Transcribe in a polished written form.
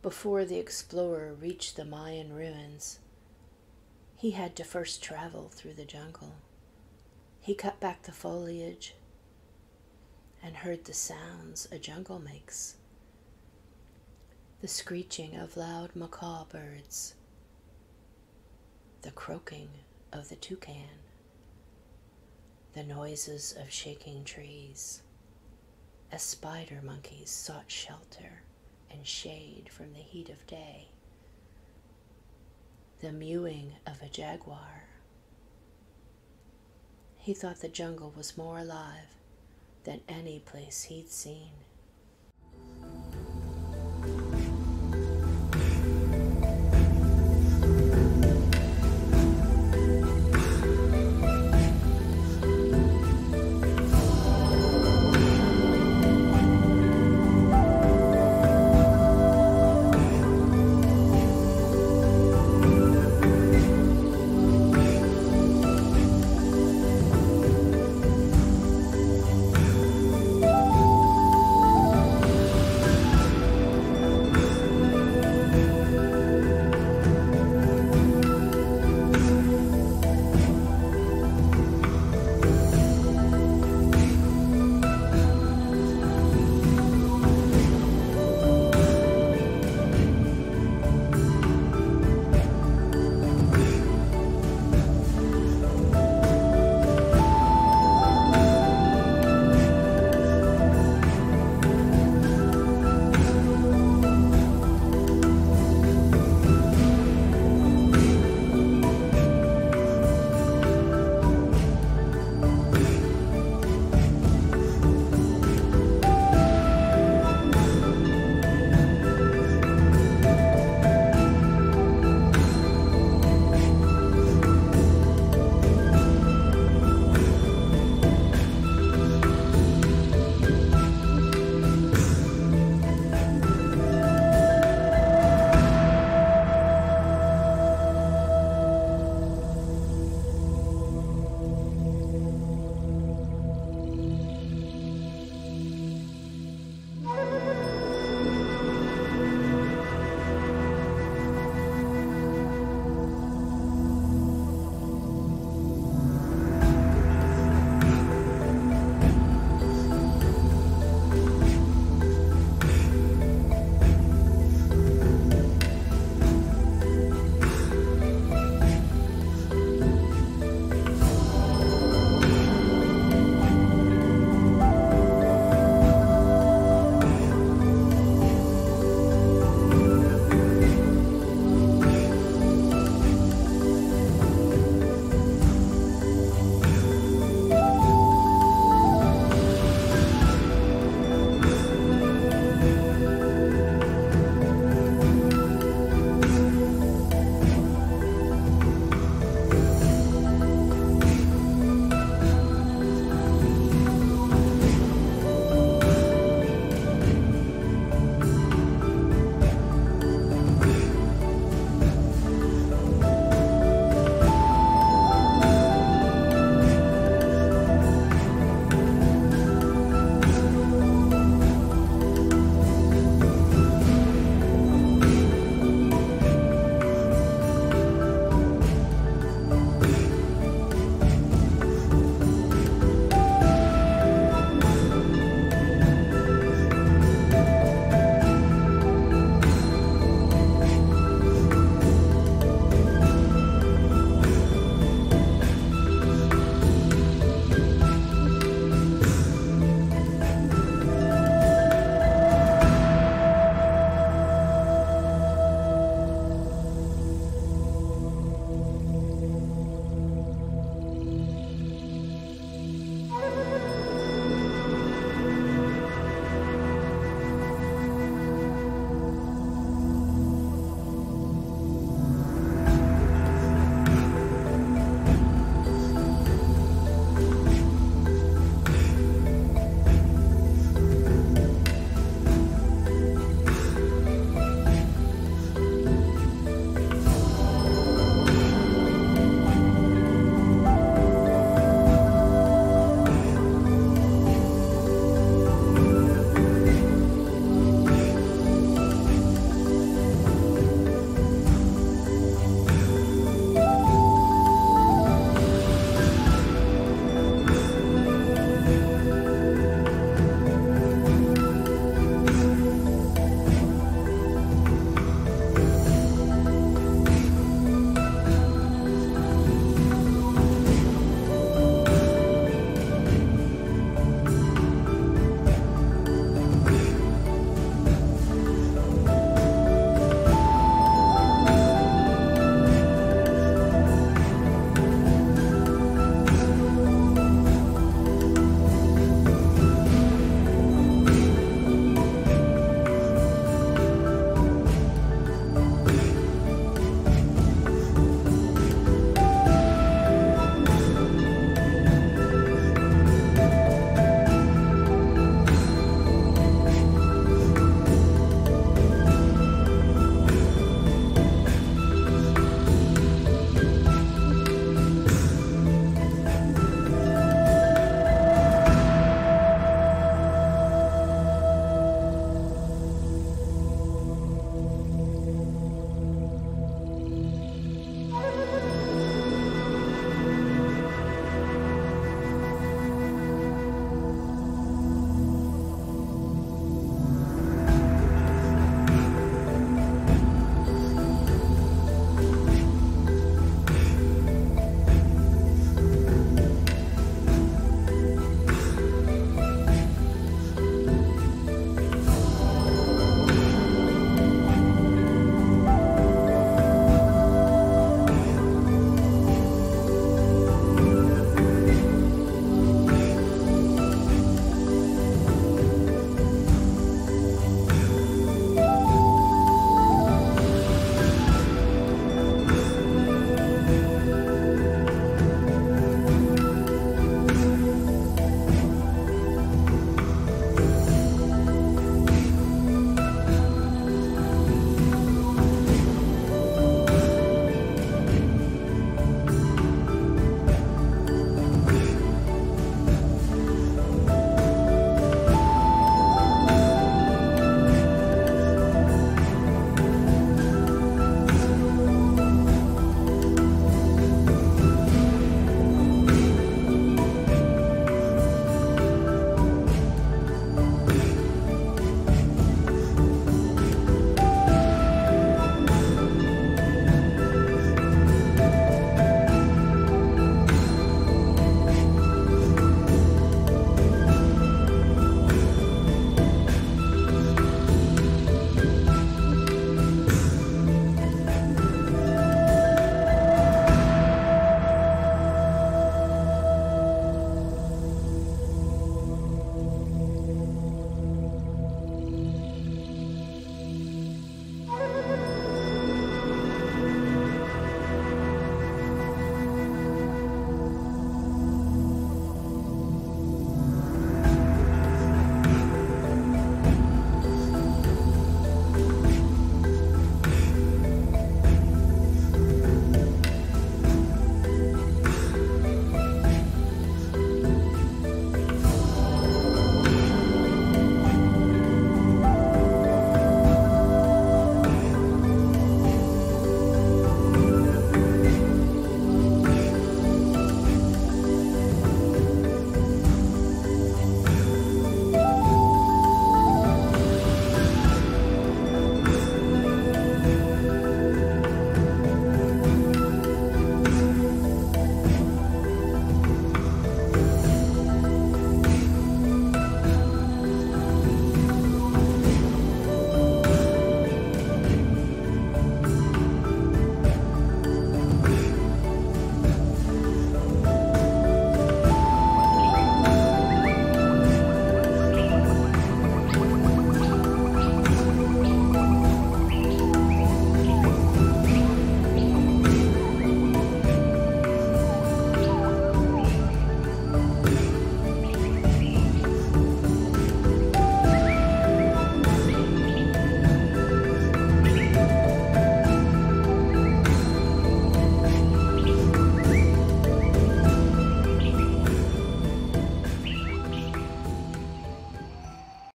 Before the explorer reached the Mayan ruins, he had to first travel through the jungle. He cut back the foliage and heard the sounds a jungle makes. The screeching of loud macaw birds, the croaking of the toucan, the noises of shaking trees, as spider monkeys sought shelter and shade from the heat of day, the mewing of a jaguar. He thought the jungle was more alive than any place he'd seen.